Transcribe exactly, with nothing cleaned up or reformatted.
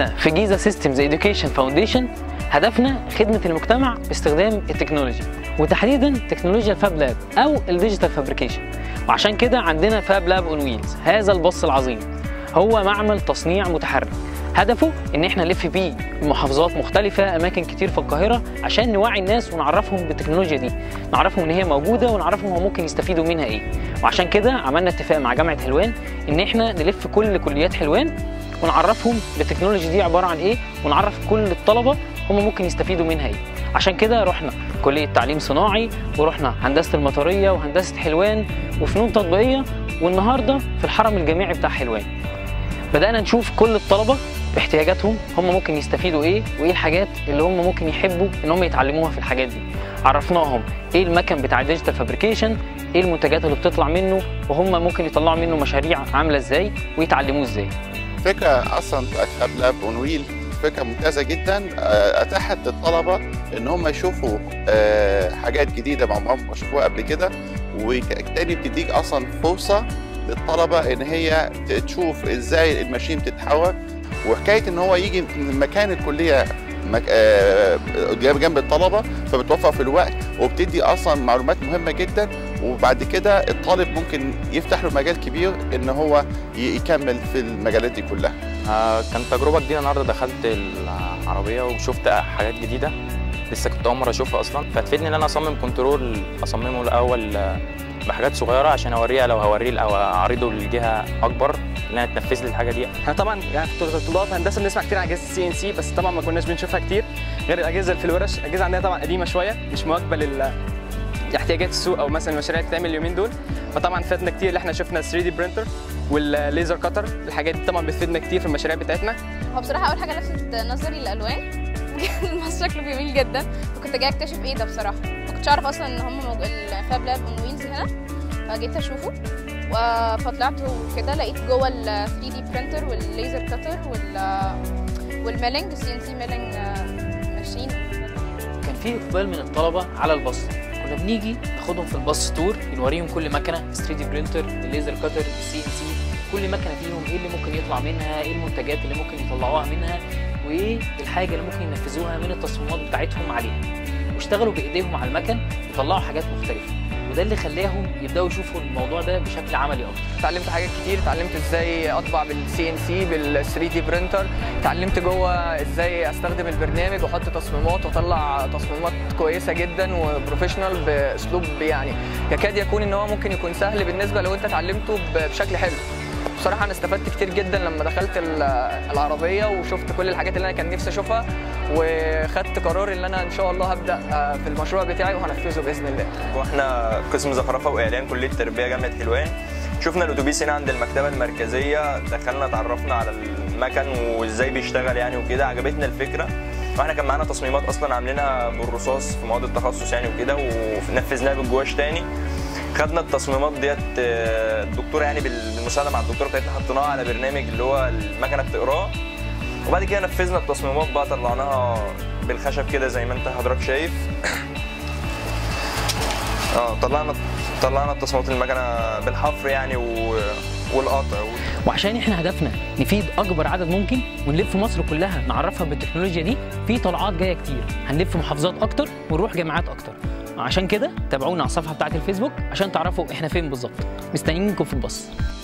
احنا في جيزا سيستمز إديوكيشن فاونديشن هدفنا خدمة المجتمع باستخدام التكنولوجيا، وتحديدا تكنولوجيا الفاب لاب او الديجيتال فابريكيشن. وعشان كده عندنا فاب لاب اون ويلز. هذا الباص العظيم هو معمل تصنيع متحرك، هدفه ان احنا نلف بيه محافظات مختلفه، اماكن كتير في القاهره، عشان نوعي الناس ونعرفهم بالتكنولوجيا دي، نعرفهم ان هي موجوده ونعرفهم هو ممكن يستفيدوا منها ايه. وعشان كده عملنا اتفاق مع جامعه حلوان ان احنا نلف كل كليات حلوان ونعرفهم التكنولوجيا دي عباره عن ايه، ونعرف كل الطلبه هم ممكن يستفيدوا منها ايه. عشان كده رحنا كليه تعليم صناعي، ورحنا هندسه المطريه، وهندسه حلوان، وفنون تطبيقيه، والنهارده في الحرم الجامعي بتاع حلوان. بدانا نشوف كل الطلبه باحتياجاتهم، هم ممكن يستفيدوا ايه، وايه الحاجات اللي هم ممكن يحبوا ان هم يتعلموها في الحاجات دي. عرفناهم ايه المكن بتاع الديجيتال فابريكيشن، ايه المنتجات اللي بتطلع منه، وهم ممكن يطلعوا منه مشاريع عامله ازاي ويتعلموه ازاي. فكره اصلا بتاعت فاب لاب اون ويل فكره ممتازه جدا، اتاحت للطلبه ان هم يشوفوا حاجات جديده عمرهم ما شافوها قبل كده، وبالتالي بتديك اصلا فرصه للطلبه ان هي تشوف ازاي الماشين بتتحرك. وحكايه ان هو يجي من مكان الكليه مك... آه... جنب الطلبه، فبتوفر في الوقت وبتدي اصلا معلومات مهمه جدا، وبعد كده الطالب ممكن يفتح له مجال كبير ان هو يكمل في المجالات دي كلها. آه كان تجربه جديده النهارده، دخلت العربيه وشفت حاجات جديده لسه كنت اول مره اشوفها اصلا، فتفيدني ان انا اصمم كنترول اصممه الاول بحاجات صغيره عشان اوريها، لو هوريه او اعرضه لجهه اكبر ان انا تنفذ لي الحاجه دي. احنا طبعا يعني طلاب هندسه بنسمع كتير عن اجهزه السي ان سي، بس طبعا ما كناش بنشوفها كتير غير الاجهزه اللي في الورش. الاجهزه عندنا طبعا قديمه شويه، مش مواكبه لاحتياجات السوق او مثلا المشاريع اللي بتتعمل اليومين دول. فطبعا فادنا كتير اللي احنا شفنا ثري دي Printer والليزر كاتر، الحاجات دي طبعا بتفيدنا كتير في المشاريع بتاعتنا. هو بصراحه اول حاجه لفت نظري الالوان، المصنع شكله جميل جدا، وكنت جايه اكتشف ايه ده. بصراحه ما كنتش اعرف اصلا ان هم موجود الفاب لاب اون ويلز هنا، فجيت اشوفه فطلعت وكده لقيت جوه ال ثري دي Printer والليزر كاتر والميلنج سي ان سي ميلنج ماشين. كان في اقبال من الطلبه على الباص، كنا بنيجي ناخدهم في الباص تور نوريهم كل مكنه ثري دي Printer الليزر كاتر السي ان سي، كل مكنه فيهم ايه اللي ممكن يطلع منها، ايه المنتجات اللي ممكن يطلعوها منها، وايه الحاجه اللي ممكن ينفذوها من التصميمات بتاعتهم عليها، واشتغلوا بايديهم على المكن يطلعوا حاجات مختلفه، وده اللي خلاهم يبداوا يشوفوا الموضوع ده بشكل عملي اكتر. اتعلمت حاجات كتير، اتعلمت ازاي اطبع بالسي ان سي بال ثري دي Printer، اتعلمت جوه ازاي استخدم البرنامج واحط تصميمات واطلع تصميمات كويسه جدا وبروفيشنال باسلوب يعني يكاد يكون ان هو ممكن يكون سهل بالنسبه لو انت اتعلمته بشكل حلو. بصراحة أنا استفدت كتير جدا لما دخلت العربية وشفت كل الحاجات اللي أنا كان نفسي أشوفها، وخدت قرار إن أنا إن شاء الله هبدأ في المشروع بتاعي وهنفذه بإذن الله. وإحنا قسم زخرفة وإعلام كلية التربية جامعة حلوان، شفنا الأتوبيس هنا عند المكتبة المركزية، دخلنا اتعرفنا على المكن وإزاي بيشتغل يعني وكده، عجبتنا الفكرة. واحنا كان معانا تصميمات اصلا عاملينها بالرصاص في مواد التخصص يعني وكده، ونفذناها بالجواش تاني. خدنا التصميمات ديت الدكتوره يعني بالمساعده مع الدكتوره بتاعتنا حطيناها على برنامج اللي هو المكنه بتقراه، وبعد كده نفذنا التصميمات بقى، طلعناها بالخشب كده زي ما انت حضرتك شايف. اه طلعنا طلعنا التصميمات المكنه بالحفر يعني و... والقطع و... وعشان احنا هدفنا نفيد اكبر عدد ممكن ونلف مصر كلها نعرفها بالتكنولوجيا دي، في طلعات جايه كتير، هنلف محافظات اكتر ونروح جامعات اكتر. عشان كده تابعونا على الصفحه بتاعت الفيسبوك عشان تعرفوا احنا فين بالظبط. مستنيينكم في الباص.